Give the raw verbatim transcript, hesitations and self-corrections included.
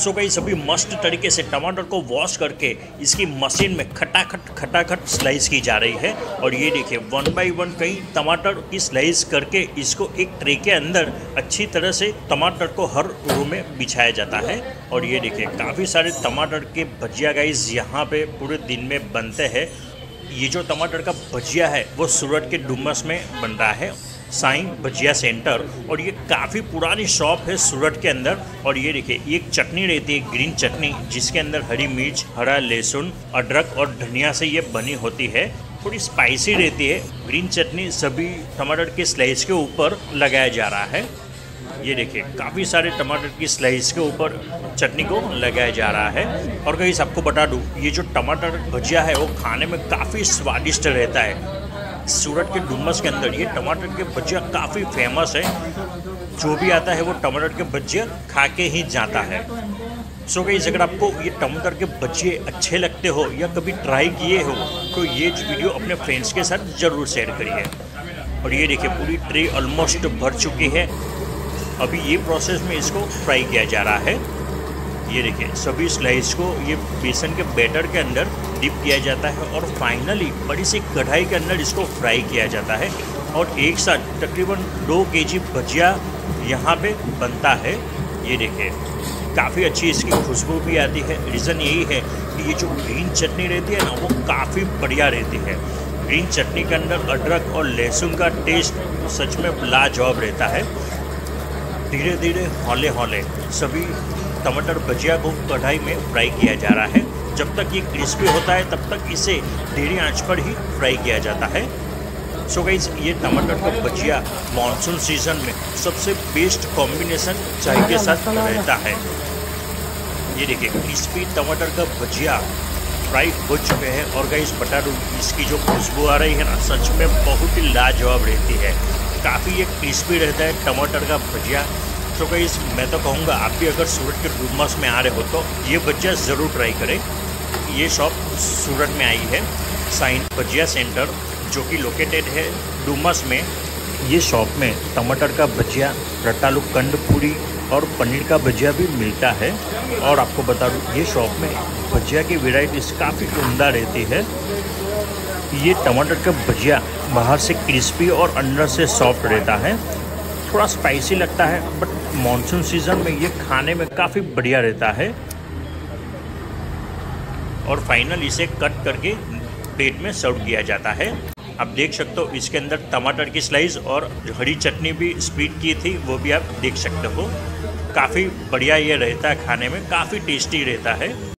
So guys अभी मस्त तरीके से टमाटर को वॉश करके इसकी मशीन में खटाखट खटाखट स्लाइस की जा रही है। और ये देखिए वन बाई वन कई टमाटर की स्लाइस करके इसको एक ट्रे के अंदर अच्छी तरह से टमाटर को हर रो में बिछाया जाता है। और ये देखिए काफ़ी सारे टमाटर के भजिया गाइस यहाँ पे पूरे दिन में बनते हैं। ये जो टमाटर का भजिया है वो सूरत के डुमस में बन रहा है, साई भजिया सेंटर। और ये काफ़ी पुरानी शॉप है सूरत के अंदर। और ये देखिए एक चटनी रहती है, ग्रीन चटनी, जिसके अंदर हरी मिर्च, हरा लहसुन, अदरक और धनिया से ये बनी होती है। थोड़ी स्पाइसी रहती है ग्रीन चटनी। सभी टमाटर के स्लाइस के ऊपर लगाया जा रहा है। ये देखिए काफ़ी सारे टमाटर की स्लाइस के ऊपर चटनी को लगाया जा रहा है। और गाइस आपको बता दूं, ये जो टमाटर भजिया है वो खाने में काफ़ी स्वादिष्ट रहता है। सूरत के डुमस के अंदर ये टमाटर के भजिया काफ़ी फेमस है। जो भी आता है वो टमाटर के भजिया खा के ही जाता है। सो गाइस अगर आपको ये टमाटर के भजिए अच्छे लगते हो या कभी ट्राई किए हो तो ये वीडियो अपने फ्रेंड्स के साथ ज़रूर शेयर करिए। और ये देखिए पूरी ट्रे ऑलमोस्ट भर चुकी है। अभी ये प्रोसेस में इसको फ्राई किया जा रहा है। ये देखिए सभी स्लाइस को ये बेसन के बैटर के अंदर डिप किया जाता है और फाइनली बड़ी सी कढ़ाई के अंदर इसको फ्राई किया जाता है। और एक साथ तकरीबन दो केजी भजिया यहाँ पे बनता है। ये देखिए काफ़ी अच्छी इसकी खुशबू भी आती है। रीज़न यही है कि ये जो ग्रीन चटनी रहती है ना वो काफ़ी बढ़िया रहती है। ग्रीन चटनी के अंदर अदरक और लहसुन का टेस्ट सच में लाजवाब रहता है। धीरे धीरे हौले हौले सभी टमाटर भजिया को कढ़ाई में फ्राई किया जा रहा है। जब तक ये क्रिस्पी होता है तब तक इसे धीमी आंच पर ही फ्राई किया जाता है। सो गाइस ये टमाटर का भजिया मानसून सीजन में सबसे बेस्ट कॉम्बिनेशन चाय के साथ रहता है। ये देखिए क्रिस्पी टमाटर का भजिया फ्राई हो चुके हैं। और गाइस बता दूं, इसकी जो खुशबू आ रही है ना सच में बहुत ही लाजवाब रहती है। काफ़ी ये क्रिस्पी रहता है टमाटर का भजिया। तो गाइस मैं तो कहूँगा आप भी अगर सूरत के डुमस में आ रहे हो तो ये भजिया ज़रूर ट्राई करें। ये शॉप सूरत में आई है, साई भजिया सेंटर, जो कि लोकेटेड है डुमस में। ये शॉप में टमाटर का भजिया, रतालू कंद पूरी और पनीर का भजिया भी मिलता है। और आपको बता दूँ ये शॉप में भजिया की वेराइटीज काफ़ी उम्दा रहती है। ये टमाटर का भजिया बाहर से क्रिस्पी और अंदर से सॉफ्ट रहता है। थोड़ा स्पाइसी लगता है बट मानसून सीजन में ये खाने में काफ़ी बढ़िया रहता है। और फाइनल इसे कट करके प्लेट में सर्व किया जाता है। आप देख सकते हो इसके अंदर टमाटर की स्लाइस और हरी चटनी भी स्प्लिट की थी, वो भी आप देख सकते हो। काफ़ी बढ़िया ये रहता है खाने में, काफ़ी टेस्टी रहता है।